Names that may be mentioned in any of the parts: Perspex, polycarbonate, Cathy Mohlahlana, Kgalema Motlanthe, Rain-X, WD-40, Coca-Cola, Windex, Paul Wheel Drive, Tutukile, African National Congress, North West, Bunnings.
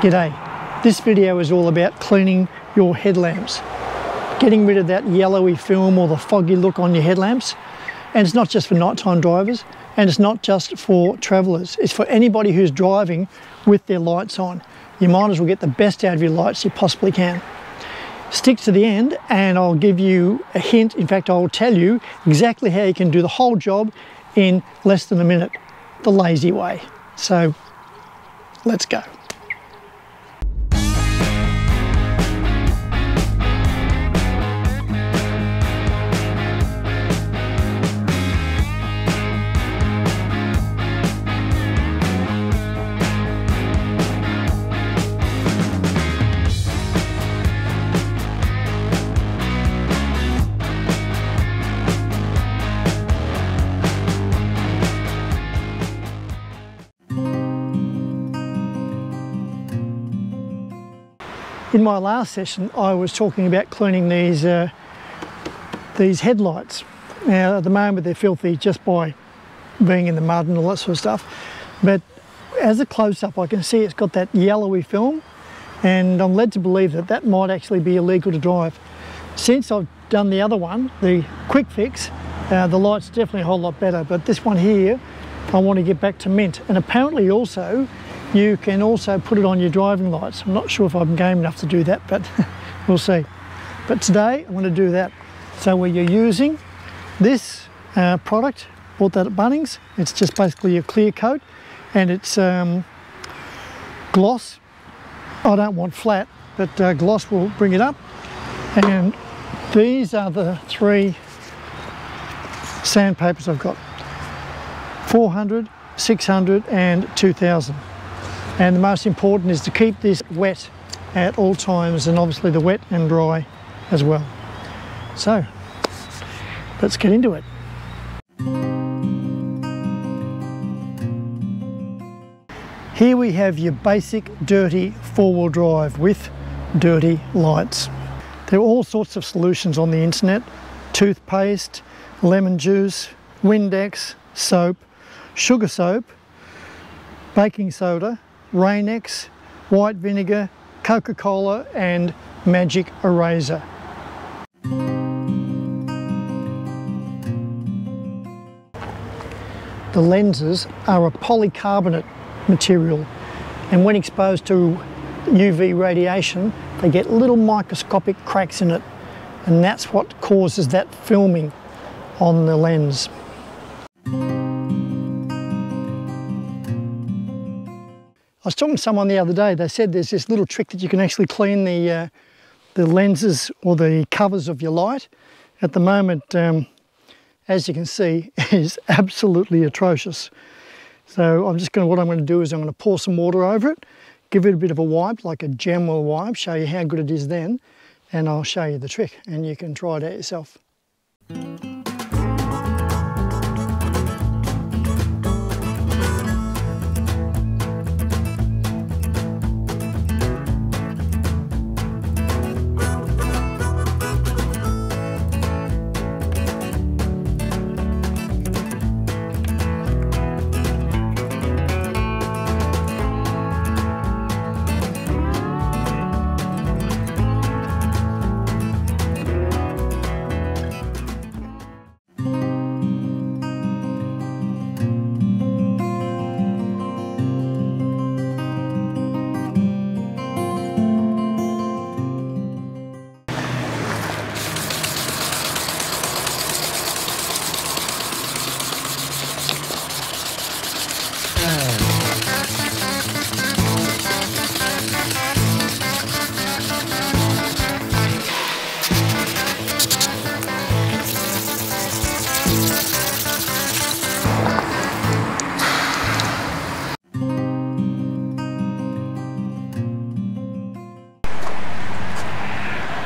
G'day, this video is all about cleaning your headlamps, getting rid of that yellowy film or the foggy look on your headlamps. And it's not just for nighttime drivers, and it's not just for travellers, it's for anybody who's driving with their lights on. You might as well get the best out of your lights you possibly can. Stick to the end and I'll give you a hint, in fact I'll tell you exactly how you can do the whole job in less than a minute, the lazy way. So let's go. In my last session, I was talking about cleaning these headlights. Now, at the moment, they're filthy just by being in the mud and all that sort of stuff. But as a close-up, I can see it's got that yellowy film, and I'm led to believe that that might actually be illegal to drive. Since I've done the other one, the quick fix, the light's definitely a whole lot better. But this one here, I want to get back to mint. And apparently also, you can also put it on your driving lights. I'm not sure if I'm game enough to do that, but we'll see. But today I'm going to do that. So where you're using this product, bought that at Bunnings. It's just basically a clear coat and it's gloss. I don't want flat, but gloss will bring it up. And these are the three sandpapers I've got. 400, 600 and 2000. And the most important is to keep this wet at all times, and obviously the wet and dry as well. So, let's get into it. Here we have your basic dirty four-wheel drive with dirty lights. There are all sorts of solutions on the internet. Toothpaste, lemon juice, Windex, soap, sugar soap, baking soda, Rain-X, white vinegar, Coca-Cola and magic eraser. The lenses are a polycarbonate material, and when exposed to UV radiation they get little microscopic cracks in it, and that's what causes that filming on the lens. I was talking to someone the other day, they said there's this little trick that you can actually clean the lenses or the covers of your light. At the moment, as you can see, it is absolutely atrocious. So I'm just going to, what I'm going to do is I'm going to pour some water over it, give it a bit of a wipe, like a Gemwell wipe, show you how good it is then, and I'll show you the trick and you can try it out yourself.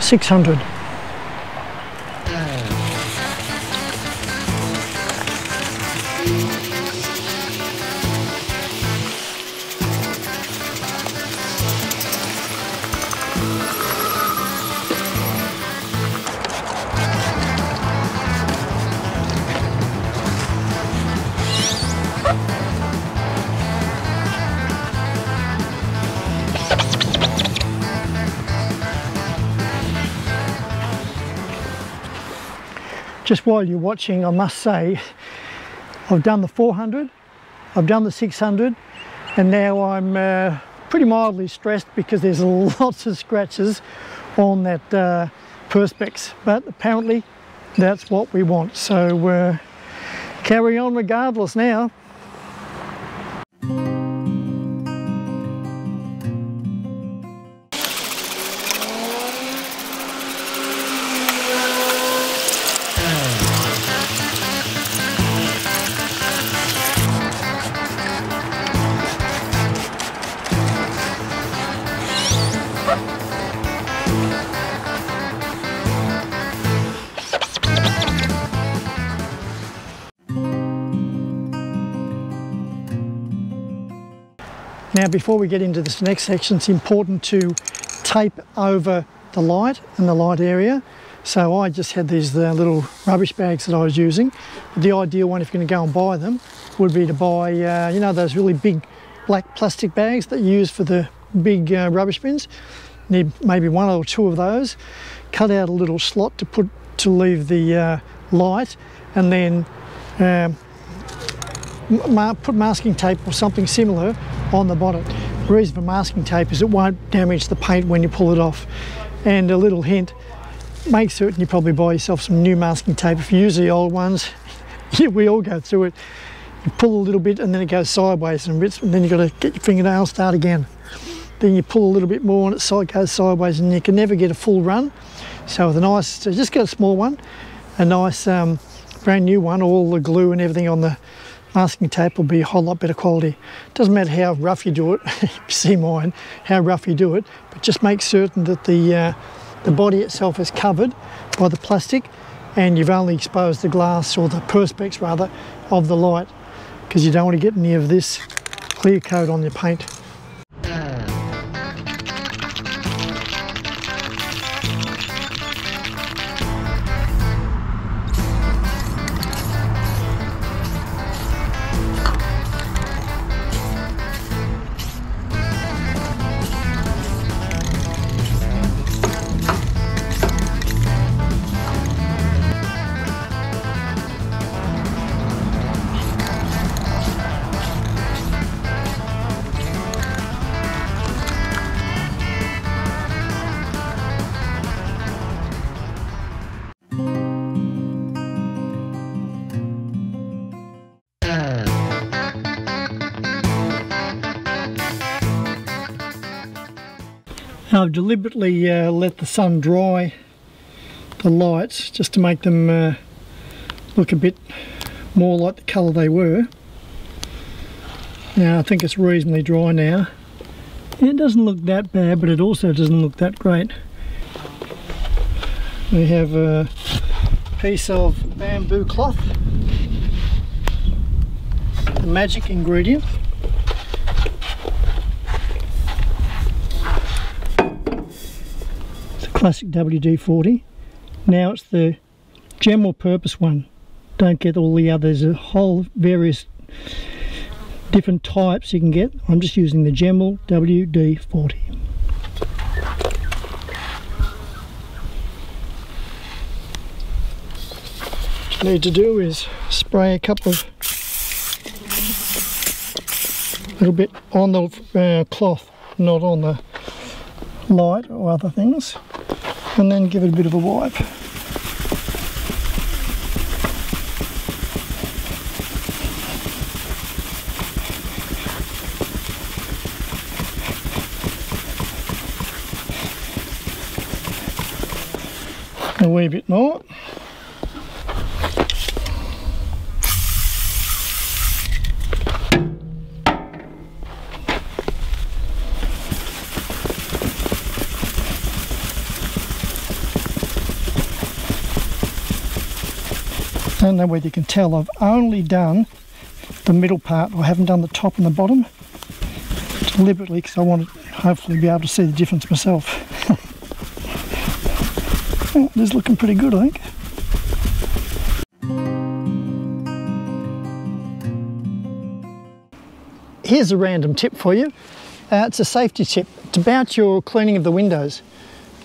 $600. just while you're watching, I must say, I've done the 400, I've done the 600, and now I'm pretty mildly stressed because there's lots of scratches on that Perspex, but apparently that's what we want, so we're carry on regardless now. Now, before we get into this next section, it's important to tape over the light and the light area. So I just had these little rubbish bags that I was using. But the ideal one, if you're going to go and buy them, would be to buy, you know, those really big black plastic bags that you use for the big rubbish bins. Need maybe one or two of those. Cut out a little slot to leave the light, and then put masking tape or something similar on the bottom. The reason for masking tape is it won't damage the paint when you pull it off. And a little hint, make certain you probably buy yourself some new masking tape. If you use the old ones, we all go through it. You pull a little bit and then it goes sideways and rips, and then you've got to get your fingernail, start again. Then you pull a little bit more and it goes sideways and you can never get a full run. So with a nice, so just get a small one, a nice brand new one, all the glue and everything on the masking tape will be a whole lot better quality. Doesn't matter how rough you do it, you see mine, how rough you do it, but just make certain that the body itself is covered by the plastic and you've only exposed the glass, or the Perspex rather, of the light, because you don't want to get any of this clear coat on your paint. Now, I've deliberately let the sun dry the lights just to make them look a bit more like the colour they were. Now I think it's reasonably dry now. It doesn't look that bad, but it also doesn't look that great. We have a piece of bamboo cloth, the magic ingredient. Classic WD-40. Now it's the general purpose one. Don't get all the others. A whole various different types you can get. I'm just using the general WD-40. What you need to do is spray a couple of little bit on the cloth, not on the light or other things, and then give it a bit of a wipe. A wee bit more. I don't know whether you can tell, I've only done the middle part. I haven't done the top and the bottom deliberately because I want to hopefully be able to see the difference myself. Well, this is looking pretty good, I think. Here's a random tip for you. It's a safety tip. It's about your cleaning of the windows.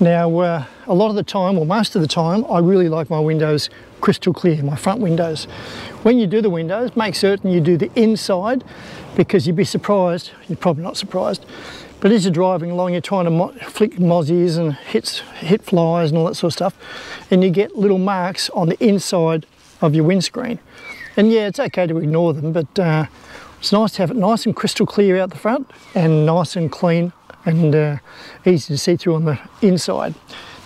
Now, a lot of the time, or most of the time, I really like my windows crystal clear, my front windows. When you do the windows, make certain you do the inside, because you'd be surprised, you're probably not surprised, but as you're driving along, you're trying to flick mozzies and hit flies and all that sort of stuff, and you get little marks on the inside of your windscreen. And yeah, it's okay to ignore them, but it's nice to have it nice and crystal clear out the front, and nice and clean, and easy to see through on the inside.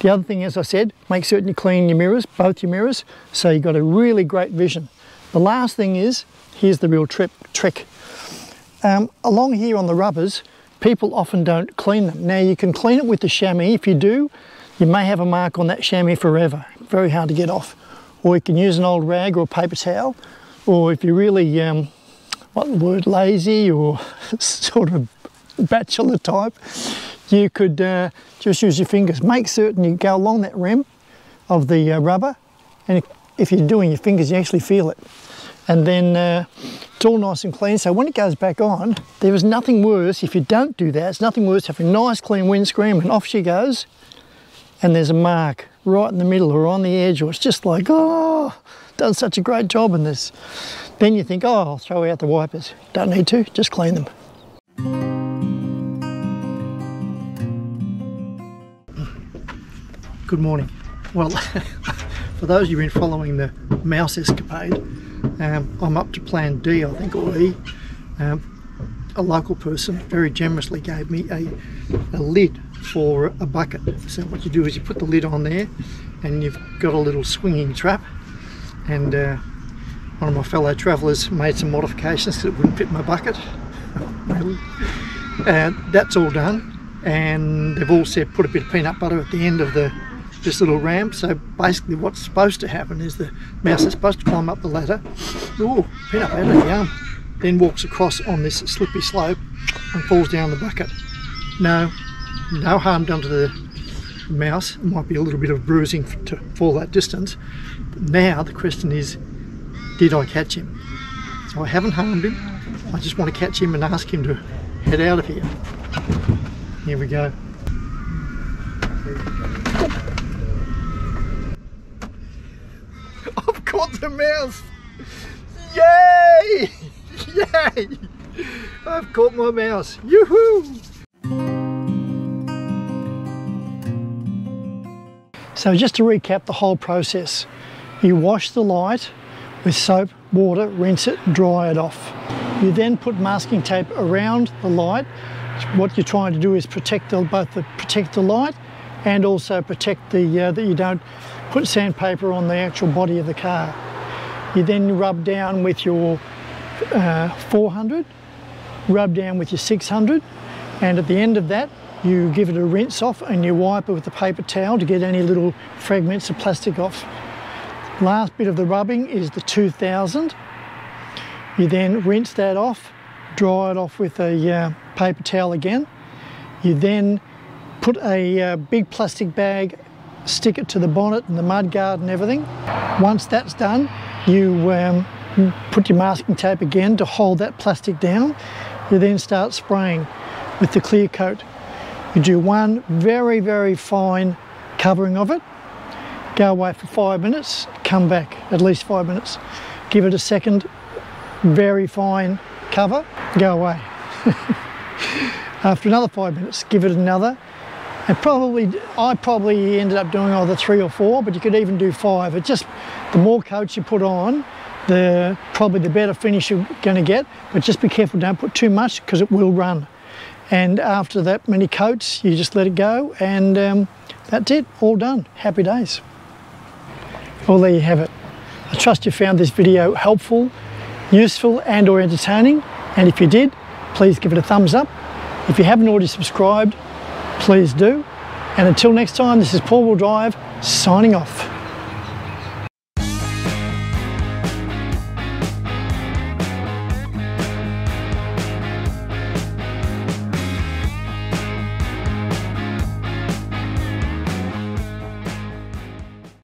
The other thing, as I said, make certain you clean your mirrors, both your mirrors, so you've got a really great vision. The last thing is, here's the real trick. Along here on the rubbers, people often don't clean them. Now, you can clean it with the chamois. If you do, you may have a mark on that chamois forever. Very hard to get off. Or you can use an old rag or a paper towel. Or if you're really, lazy or sort of bachelor type, you could just use your fingers. Make certain you go along that rim of the rubber, and if you're doing your fingers, you actually feel it. And then it's all nice and clean, so when it goes back on, there is nothing worse, if you don't do that, it's nothing worse having a nice clean windscreen, and off she goes, and there's a mark right in the middle or on the edge, or it's just like, oh, done such a great job in this. Then you think, oh, I'll throw out the wipers. Don't need to, just clean them. Good morning. Well, for those of you who've been following the mouse escapade, I'm up to plan D, I think, or E. A local person very generously gave me a lid for a bucket. So what you do is you put the lid on there, and you've got a little swinging trap. And one of my fellow travellers made some modifications because it wouldn't fit my bucket. Really. That's all done, and they've all said put a bit of peanut butter at the end of this little ramp. So basically what's supposed to happen is the mouse is supposed to climb up the ladder, ooh, peanut butter, yum, then walks across on this slippery slope and falls down the bucket. No harm done to the mouse. It might be a little bit of bruising to fall that distance. But now the question is, did I catch him? So I haven't harmed him, I just want to catch him and ask him to head out of here. Here we go. I've caught the mouse! Yay! Yay! I've caught my mouse. Yoo-hoo! So just to recap the whole process, you wash the light with soap, water, rinse it, dry it off. You then put masking tape around the light. What you're trying to do is protect the light, and also protect that you don't put sandpaper on the actual body of the car. You then rub down with your 400, rub down with your 600, and at the end of that, you give it a rinse off and you wipe it with a paper towel to get any little fragments of plastic off. Last bit of the rubbing is the 2000. You then rinse that off, dry it off with a paper towel again. You then put a big plastic bag, stick it to the bonnet and the mudguard and everything. Once that's done, you put your masking tape again to hold that plastic down. You then start spraying with the clear coat. You do one very, very fine covering of it. Go away for 5 minutes, come back, at least 5 minutes. Give it a second very fine cover, go away. After another 5 minutes, give it another, and I probably ended up doing either 3 or 4, but you could even do 5. It just, the more coats you put on, probably the better finish you're going to get, but just be careful, don't put too much because it will run. And after that many coats, you just let it go, and that's it, all done, happy days. Well, there you have it. I trust you found this video helpful, useful and or entertaining, and if you did, please give it a thumbs up. If you haven't already subscribed, please do. And until next time, this is Paul Wheel Drive, signing off.